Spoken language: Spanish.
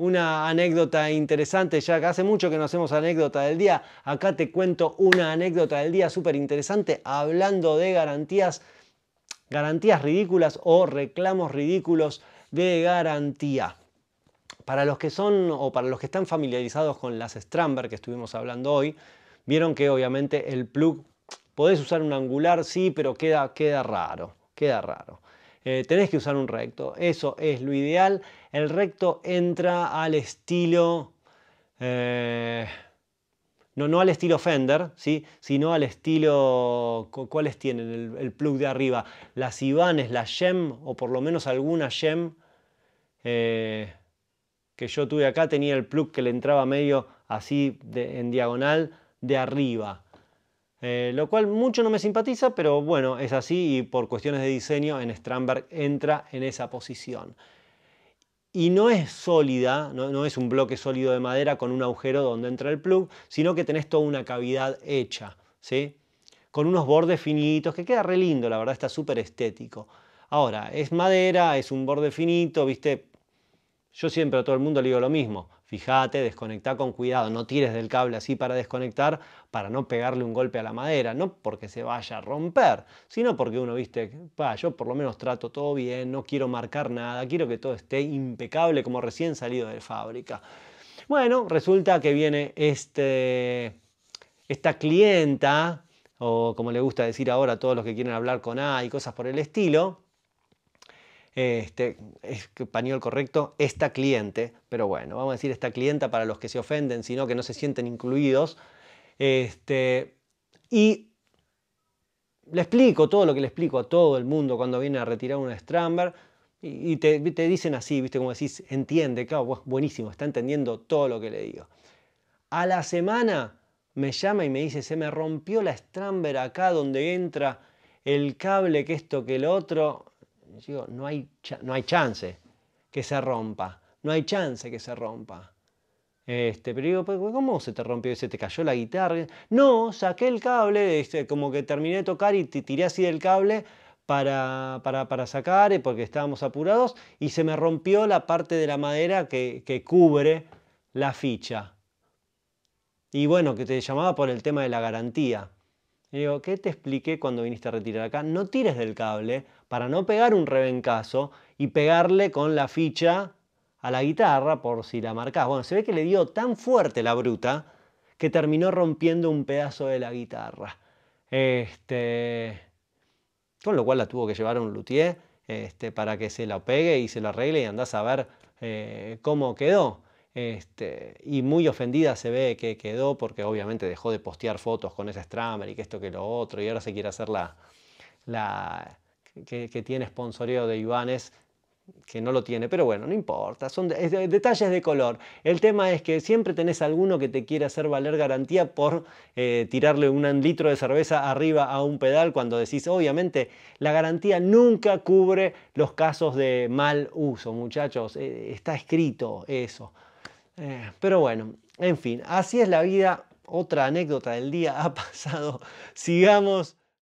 una anécdota interesante, ya que hace mucho que no hacemos anécdota del día. Acá te cuento una anécdota del día súper interesante, hablando de garantías ridículas o reclamos ridículos de garantía. Para los que son o para los que están familiarizados con las Strandberg que estuvimos hablando hoy, vieron que obviamente el plug, podés usar un angular, sí, pero queda raro, queda raro. Tenés que usar un recto, eso es lo ideal. El recto entra al estilo, no al estilo Fender, ¿sí? Sino al estilo, ¿cuáles tienen el plug de arriba? Las Ibanez, las Yem, o por lo menos alguna Yem que yo tuve acá, tenía el plug que le entraba medio así en diagonal de arriba. Lo cual mucho no me simpatiza, pero bueno, es así y por cuestiones de diseño en Strandberg entra en esa posición. Y no es sólida, no es un bloque sólido de madera con un agujero donde entra el plug, sino que tenés toda una cavidad hecha, ¿sí? Con unos bordes finitos, que queda re lindo, la verdad, está súper estético. Ahora, es madera, es un borde finito, ¿viste? Yo siempre a todo el mundo le digo lo mismo. Fíjate, desconectá con cuidado, no tires del cable así para desconectar, para no pegarle un golpe a la madera, no porque se vaya a romper, sino porque uno, viste, yo por lo menos trato todo bien, no quiero marcar nada, quiero que todo esté impecable como recién salido de fábrica. Bueno, resulta que viene esta clienta, o como le gusta decir ahora a todos los que quieren hablar con A y cosas por el estilo, español correcto, esta cliente, pero bueno, vamos a decir esta clienta para los que se ofenden, sino que no se sienten incluidos, y le explico todo lo que le explico a todo el mundo cuando viene a retirar una Strandberg, y te dicen así, viste, como decís, entiende, claro, buenísimo, está entendiendo todo lo que le digo. A la semana me llama y me dice, se me rompió la Strandberg acá donde entra el cable, que esto, que el otro. Digo, no hay chance que se rompa, no hay chance que se rompa. Pero digo, ¿cómo se te rompió? ¿Se te cayó la guitarra? No, saqué el cable, como que terminé de tocar y tiré así del cable para sacar, porque estábamos apurados, y se me rompió la parte de la madera que cubre la ficha. Y bueno, que te llamaba por el tema de la garantía. Le digo, ¿qué te expliqué cuando viniste a retirar acá? No tires del cable para no pegar un rebencazo y pegarle con la ficha a la guitarra por si la marcás. Bueno, se ve que le dio tan fuerte la bruta que terminó rompiendo un pedazo de la guitarra. Con lo cual la tuvo que llevar a un luthier para que se la pegue y se la arregle y andás a ver cómo quedó. Y muy ofendida se ve que quedó, porque obviamente dejó de postear fotos con ese Strandberg y que esto que lo otro, y ahora se quiere hacer la que tiene sponsoreo de Ibanez, que no lo tiene, pero bueno, no importa, son detalles de color. El tema es que siempre tenés alguno que te quiere hacer valer garantía por tirarle un litro de cerveza arriba a un pedal, cuando decís, obviamente, la garantía nunca cubre los casos de mal uso, muchachos, está escrito eso. Pero bueno, en fin, así es la vida. Otra anécdota del día ha pasado, sigamos.